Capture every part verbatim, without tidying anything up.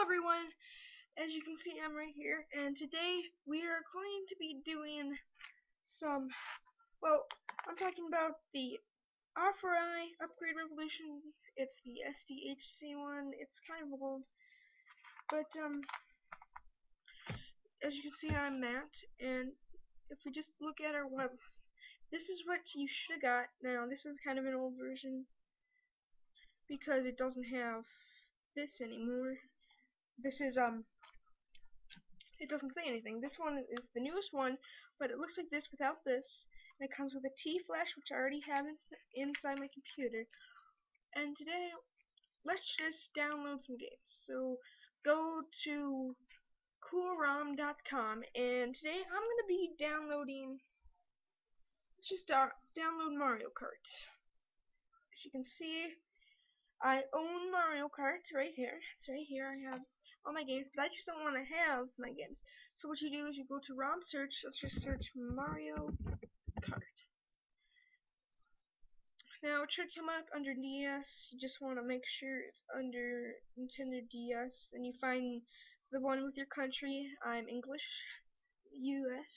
Hello everyone, as you can see I'm right here, and today we are going to be doing some, well, I'm talking about the R four i Upgrade Revolution. It's the S D H C one. It's kind of old, but um, as you can see I'm Matt, and if we just look at our web, this is what you should have got. Now this is kind of an old version, because it doesn't have this anymore. This is um it doesn't say anything. This one is the newest one, but it looks like this without this, and it comes with a T-Flash, which I already have in inside my computer. And today let's just download some games. So go to Cool Rom dot com, and today I'm going to be downloading, let's just do download Mario Kart. As you can see, I own Mario Kart right here. It's right here. I have all my games, but I just don't want to have my games. So what you do is you go to ROM search. Let's just search Mario Kart. Now it should come up under D S. You just want to make sure it's under Nintendo D S, and you find the one with your country. I'm English, U S.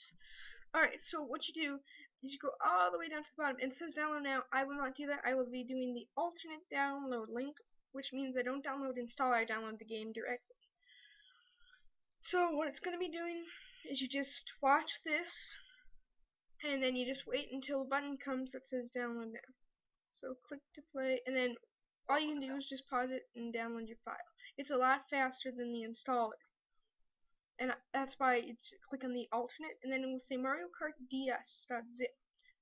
Alright, so what you do is you go all the way down to the bottom, and it says download now. I will not do that. I will be doing the alternate download link, which means I don't download install, I download the game directly. So what it's going to be doing is you just watch this, and then you just wait until a button comes that says download now. So click to play, and then all you can do is just pause it and download your file. It's a lot faster than the installer. And that's why you click on the alternate, and then it will say Mario Kart D S dot zip.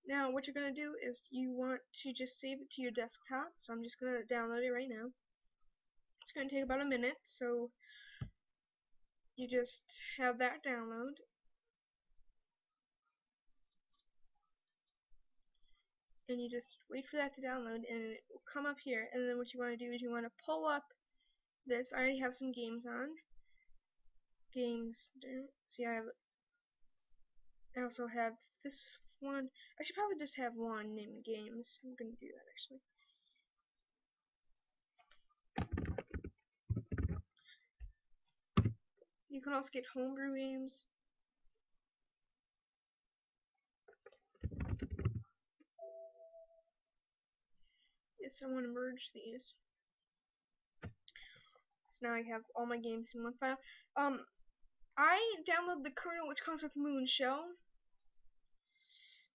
Now what you're going to do is you want to just save it to your desktop, so I'm just going to download it right now. It's going to take about a minute, so you just have that download. And you just wait for that to download, and it will come up here, and then what you want to do is you want to pull up this. I already have some games on. Games. See, I have. I also have this one. I should probably just have one named games. I'm gonna do that actually. You can also get homebrew games. Yes, I want to merge these. So now I have all my games in one file. Um. I download the kernel, which comes with Moonshell.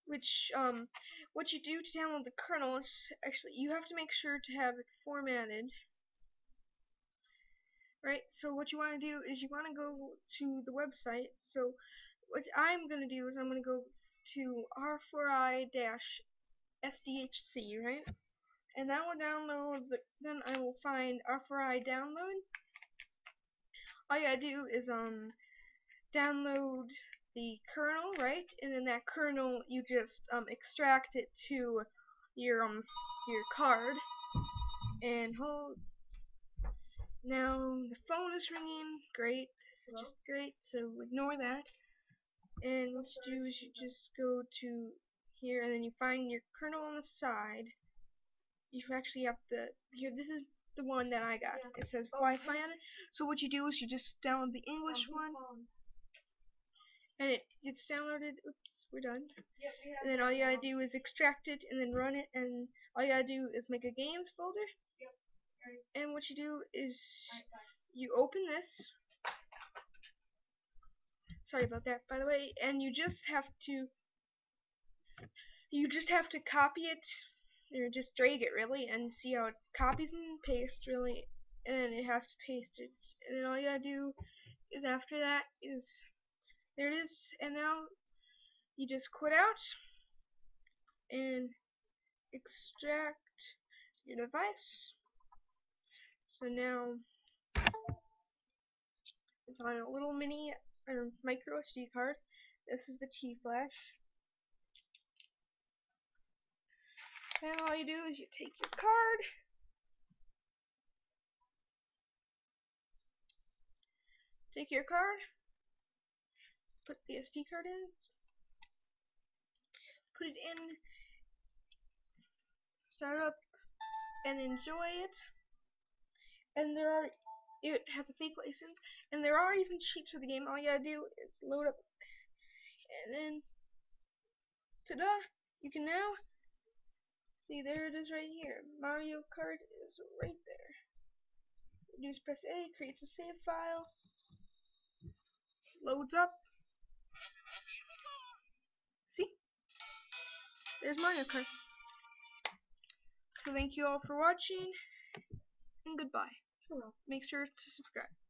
Which, um, what you do to download the kernel is actually you have to make sure to have it formatted. Right? So what you want to do is you want to go to the website. So what I'm going to do is I'm going to go to R four i dash S D H C, right? And that will download. The, then I will find R four i download. All you gotta do is um. download the kernel, right? And then that kernel, you just um, extract it to your um your card. And hold. Now the phone is ringing. Great, this is just great. So ignore that. And what you do is you just go to here, and then you find your kernel on the side. You actually have to here. This is the one that I got. It says Wi-Fi on it. So what you do is you just download the English one. And it gets downloaded. Oops, we're done. Yep, we and then all you gotta do is extract it and then run it. And all you gotta do is make a games folder. Yep. Right. And what you do is you open this. Sorry about that, by the way. And you just have to. You just have to copy it, or just drag it really, and see how it copies and pastes really. And it has to paste it. And then all you gotta do is after that is. There it is, and now you just quit out and extract your device. So now it's on a little mini or micro S D card. This is the T-Flash. And all you do is you take your card, take your card. Put the S D card in, put it in, start up, and enjoy it. And there are, it has a fake license, and there are even cheats for the game. All you gotta do is load up, and then, ta-da! You can now see, there it is right here. Mario Kart is right there. You just press A, creates a save file, loads up. See? There's Mario Kart. So thank you all for watching, and goodbye. Make sure to subscribe.